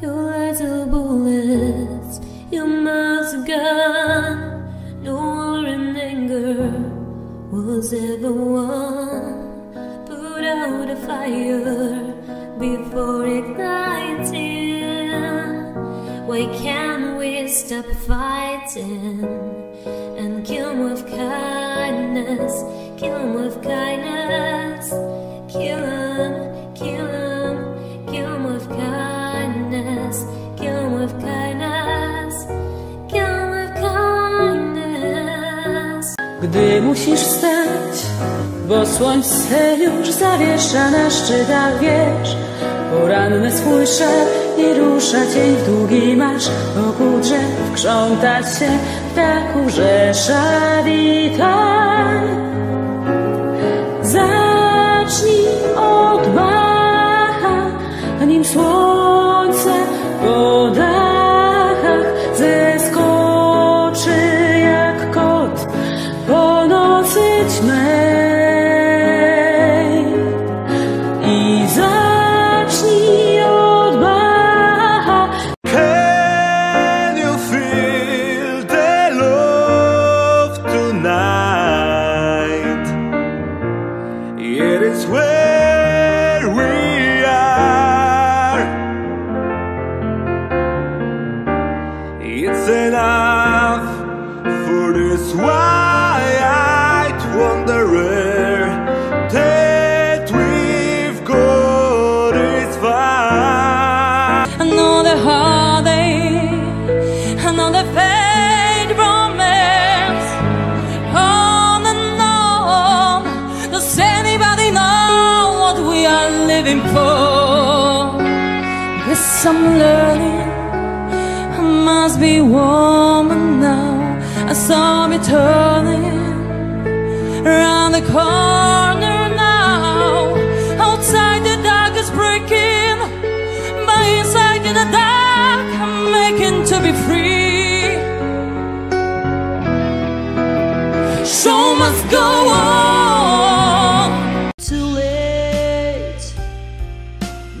Your eyes are bullets, your mouth's a gun. No war and anger was ever won. Put out a fire before igniting. Why can't we stop fighting and kill them with kindness? Kill them with kindness. Kill them, kill them. Gdy musisz stać, bo słońce już zawiesza na szczytach wież, poranny swój szep i rusza cień w długi marsz. Wokół drzew krzątać się ptaków rzesza witań. Zacznij od macha, nim słońce po dachach zeskoczy jak kot po nocy ćmej. I zacznij od Bacha. Can you feel the love tonight? It is where we are. It's enough for this wide wanderer that we've got its fine. Another holiday, another fade romance. On and on, does anybody know what we are living for? Yes, I'm learning must be warm now. I saw me turning round the corner now. Outside the dark is breaking, but inside in the dark I'm making to be free. Show must go on. Too late,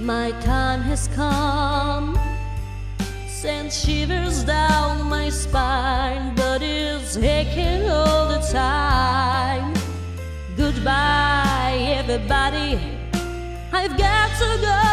my time has come. Send shivers down my spine, but it's aching all the time. Goodbye, everybody, I've got to go.